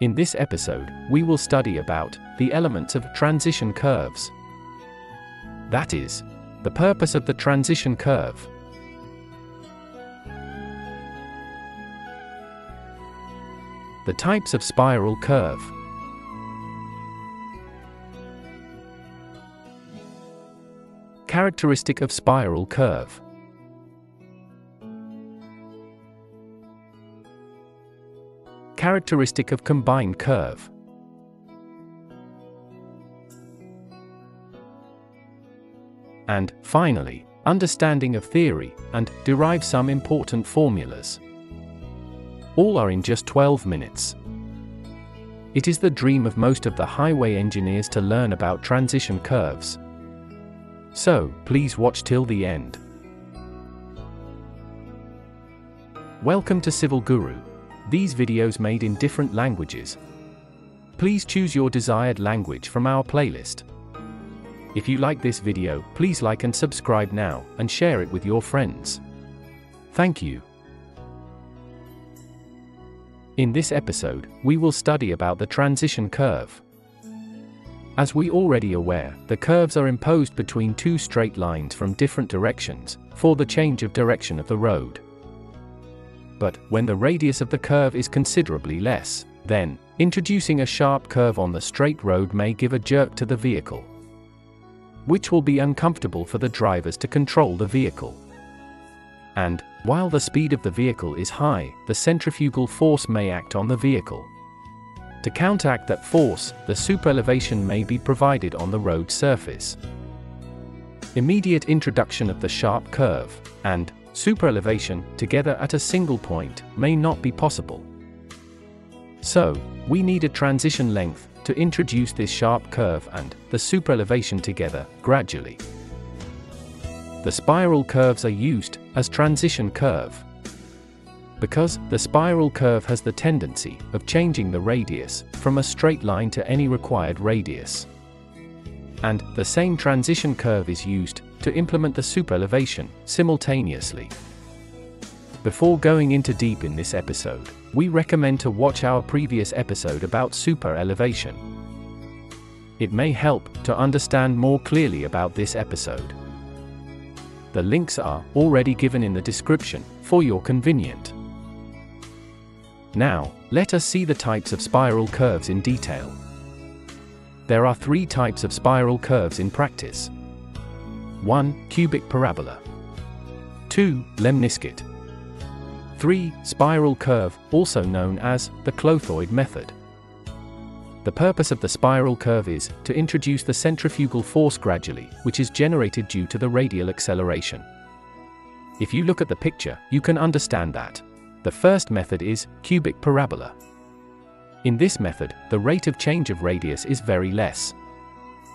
In this episode, we will study about the elements of transition curves. That is, the purpose of the transition curve. The types of spiral curve. Characteristic of spiral curve. Characteristic of combined curve. And, finally, understanding of theory, and derive some important formulas. All are in just 12 minutes. It is the dream of most of the highway engineers to learn about transition curves. So, please watch till the end. Welcome to Civil Guru. These videos made in different languages. Please choose your desired language from our playlist. If you like this video, please like and subscribe now, and share it with your friends. Thank you. In this episode, we will study about the transition curve. As we already aware, the curves are imposed between two straight lines from different directions, for the change of direction of the road. But, when the radius of the curve is considerably less, then, introducing a sharp curve on the straight road may give a jerk to the vehicle, which will be uncomfortable for the drivers to control the vehicle. And, while the speed of the vehicle is high, the centrifugal force may act on the vehicle. To counteract that force, the superelevation may be provided on the road surface. Immediate introduction of the sharp curve, and superelevation, together at a single point, may not be possible. So, we need a transition length to introduce this sharp curve and the superelevation together, gradually. The spiral curves are used as transition curve, because the spiral curve has the tendency of changing the radius from a straight line to any required radius. And the same transition curve is used to implement the superelevation simultaneously. Before going into deep in this episode, we recommend to watch our previous episode about superelevation. It may help to understand more clearly about this episode. The links are already given in the description for your convenience. Now, let us see the types of spiral curves in detail. There are three types of spiral curves in practice. 1. Cubic parabola. 2. Lemniscate. 3. Spiral curve, also known as the clothoid method. The purpose of the spiral curve is to introduce the centrifugal force gradually, which is generated due to the radial acceleration. If you look at the picture, you can understand that. The first method is cubic parabola. In this method, the rate of change of radius is very less.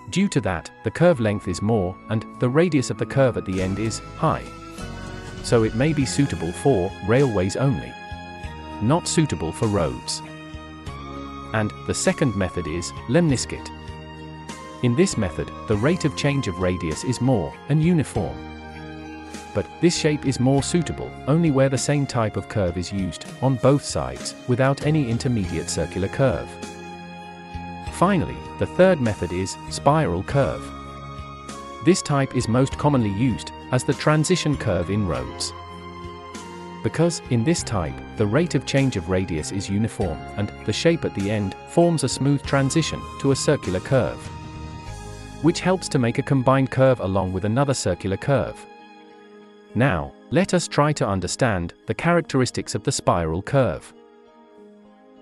Due to that, the curve length is more, and the radius of the curve at the end is high. So it may be suitable for railways only, not suitable for roads. And the second method is lemniscate. In this method, the rate of change of radius is more and uniform. But this shape is more suitable only where the same type of curve is used on both sides without any intermediate circular curve. Finally, the third method is spiral curve. This type is most commonly used as the transition curve in roads, because in this type, the rate of change of radius is uniform and the shape at the end forms a smooth transition to a circular curve, which helps to make a combined curve along with another circular curve. Now, let us try to understand the characteristics of the spiral curve.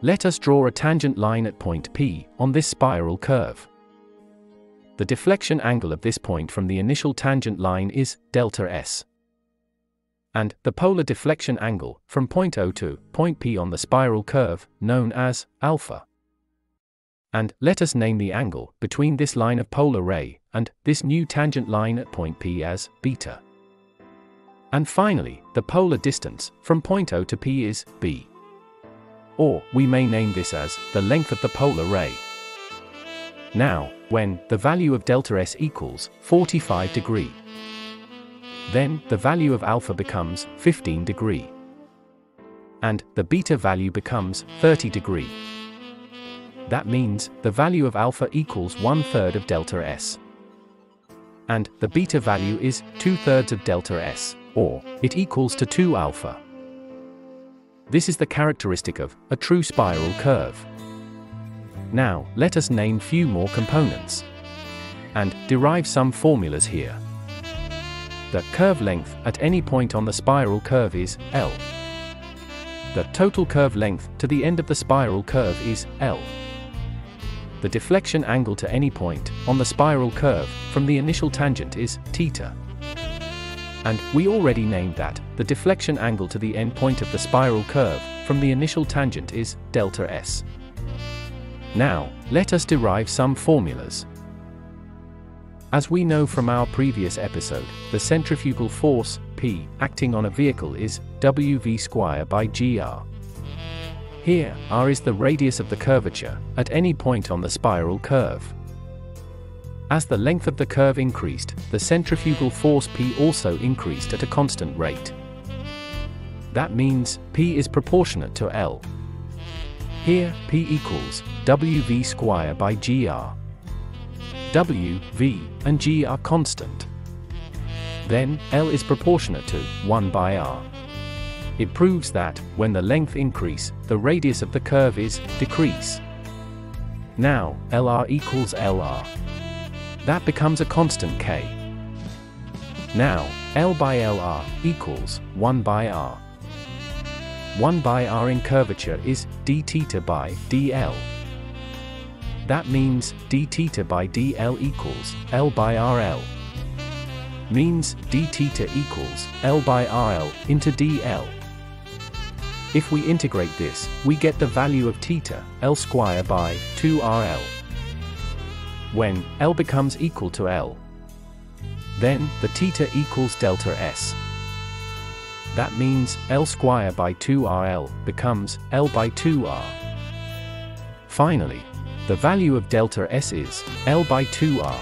Let us draw a tangent line at point P on this spiral curve. The deflection angle of this point from the initial tangent line is delta S. And the polar deflection angle from point O to point P on the spiral curve, known as alpha. And let us name the angle between this line of polar ray and this new tangent line at point P as beta. And finally, the polar distance from point O to P is b. Or, we may name this as the length of the polar ray. Now, when the value of delta S equals 45 degree, then the value of alpha becomes 15 degree. And the beta value becomes 30 degree. That means, the value of alpha equals 1/3 of delta S. And, the beta value is 2/3 of delta S, or, it equals to 2 alpha. This is the characteristic of a true spiral curve. Now, let us name few more components and derive some formulas here. The curve length at any point on the spiral curve is L. The total curve length to the end of the spiral curve is L. The deflection angle to any point on the spiral curve from the initial tangent is theta. And we already named that the deflection angle to the end point of the spiral curve from the initial tangent is delta S. Now, let us derive some formulas. As we know from our previous episode, the centrifugal force, P, acting on a vehicle is WV²/gr. Here, r is the radius of the curvature at any point on the spiral curve. As the length of the curve increased, the centrifugal force P also increased at a constant rate. That means, P is proportionate to L. Here, P equals WV²/gr. W, V, and G are constant. Then, L is proportionate to 1/R. It proves that, when the length increase, the radius of the curve is decrease. Now, LR equals LR. That becomes a constant K. Now, L/LR equals 1/R. 1/R in curvature is dθ/dL. That means, dθ/dL equals L/RL. Means, dθ equals L/RL into dL. If we integrate this, we get the value of theta, L² by 2RL. When L becomes equal to L, then the theta equals delta S. That means, L² by 2RL becomes L/2R. Finally, the value of delta S is L/2R.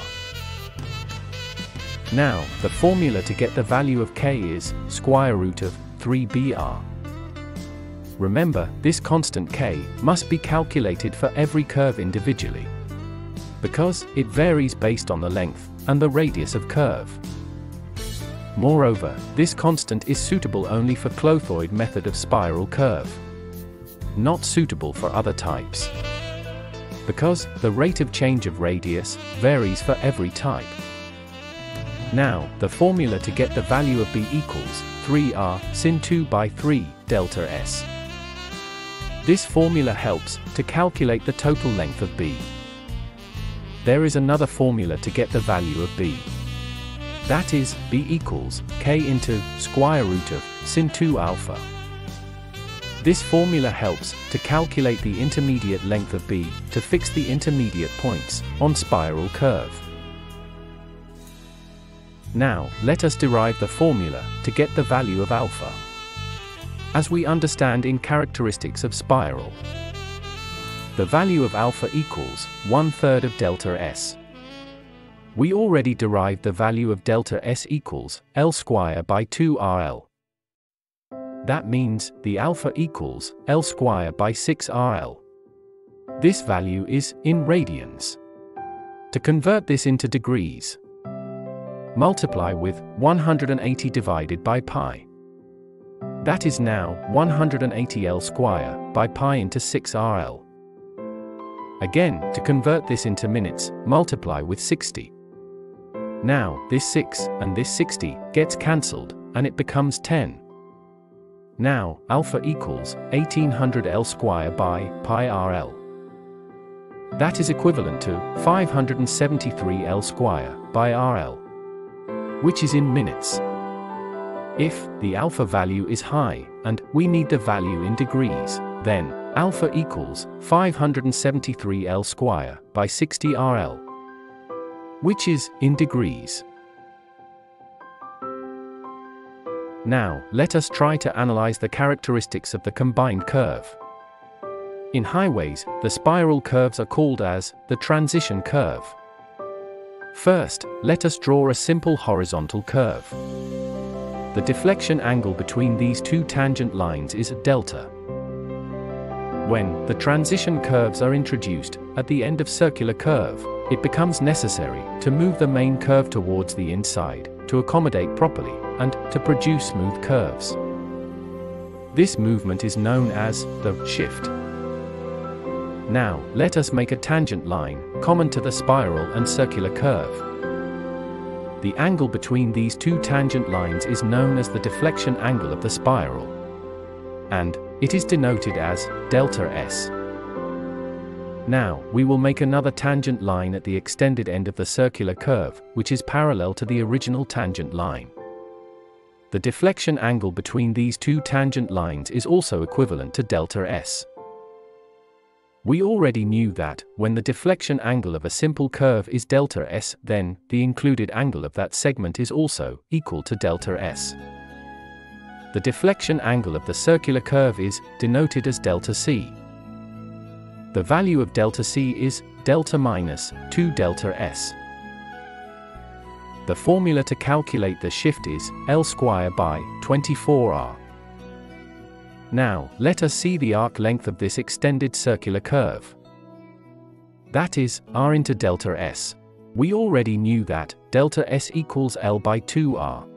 Now, the formula to get the value of K is √3BR. Remember, this constant K must be calculated for every curve individually, because it varies based on the length and the radius of curve. Moreover, this constant is suitable only for clothoid method of spiral curve, not suitable for other types, because the rate of change of radius varies for every type. Now, the formula to get the value of B equals 3r sin 2/3 delta s. This formula helps to calculate the total length of B. There is another formula to get the value of B. That is, B equals K into √sin 2 alpha. This formula helps to calculate the intermediate length of B to fix the intermediate points on spiral curve. Now, let us derive the formula to get the value of alpha, as we understand in characteristics of spiral. The value of alpha equals 1/3 of delta S. We already derived the value of delta S equals L² by 2RL. That means, the alpha equals L² by 6RL. This value is in radians. To convert this into degrees, multiply with 180 divided by pi. That is now 180 L² by pi into 6RL. Again, to convert this into minutes, multiply with 60. Now, this 6 and this 60 gets cancelled, and it becomes 10. Now, alpha equals 1800 L² by pi RL. That is equivalent to 573 L² by RL, which is in minutes. If the alpha value is high, and we need the value in degrees, then alpha equals 573 L² by 60 RL, which is in degrees. Now, let us try to analyze the characteristics of the combined curve. In highways, the spiral curves are called as the transition curve. First, let us draw a simple horizontal curve. The deflection angle between these two tangent lines is delta. When the transition curves are introduced at the end of circular curve, it becomes necessary to move the main curve towards the inside to accommodate properly and to produce smooth curves. This movement is known as the shift. Now, let us make a tangent line common to the spiral and circular curve. The angle between these two tangent lines is known as the deflection angle of the spiral, and it is denoted as delta S. Now, we will make another tangent line at the extended end of the circular curve, which is parallel to the original tangent line. The deflection angle between these two tangent lines is also equivalent to delta S. We already knew that, when the deflection angle of a simple curve is delta S, then, the included angle of that segment is also equal to delta S. The deflection angle of the circular curve is denoted as delta C. The value of delta C is delta minus 2 delta S. The formula to calculate the shift is L² by 24R. Now, let us see the arc length of this extended circular curve. That is, R into delta S. We already knew that delta S equals L by 2R.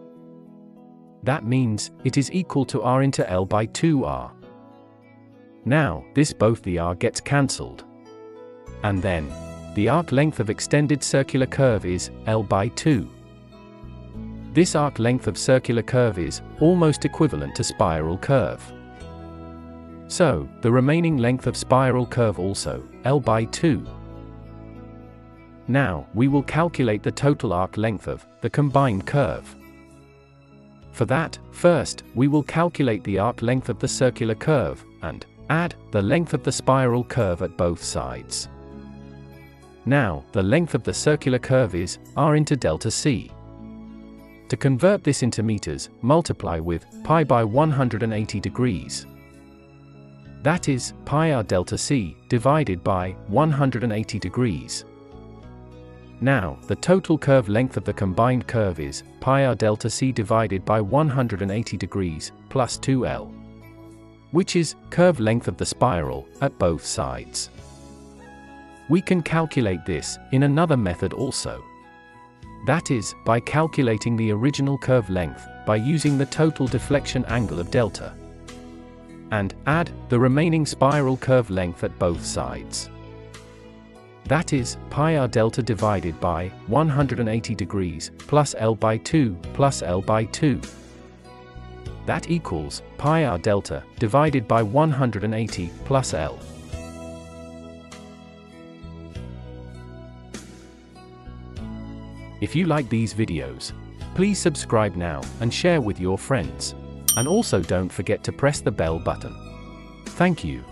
That means it is equal to R into L by 2R. Now, this both the R gets cancelled. And then, the arc length of extended circular curve is L by 2. This arc length of circular curve is almost equivalent to spiral curve. So, the remaining length of spiral curve also, L by 2. Now, we will calculate the total arc length of the combined curve. For that, first, we will calculate the arc length of the circular curve, and add the length of the spiral curve at both sides. Now, the length of the circular curve is R into delta C. To convert this into meters, multiply with pi by 180 degrees. That is, pi R delta C divided by 180 degrees. Now, the total curve length of the combined curve is pi R delta C divided by 180 degrees plus 2L, which is curve length of the spiral at both sides. We can calculate this in another method also. That is, by calculating the original curve length by using the total deflection angle of delta, and add the remaining spiral curve length at both sides. That is, pi r delta divided by 180 degrees plus L by 2 plus L by 2. That equals pi r delta divided by 180 plus L. If you like these videos, please subscribe now and share with your friends. And also don't forget to press the bell button. Thank you.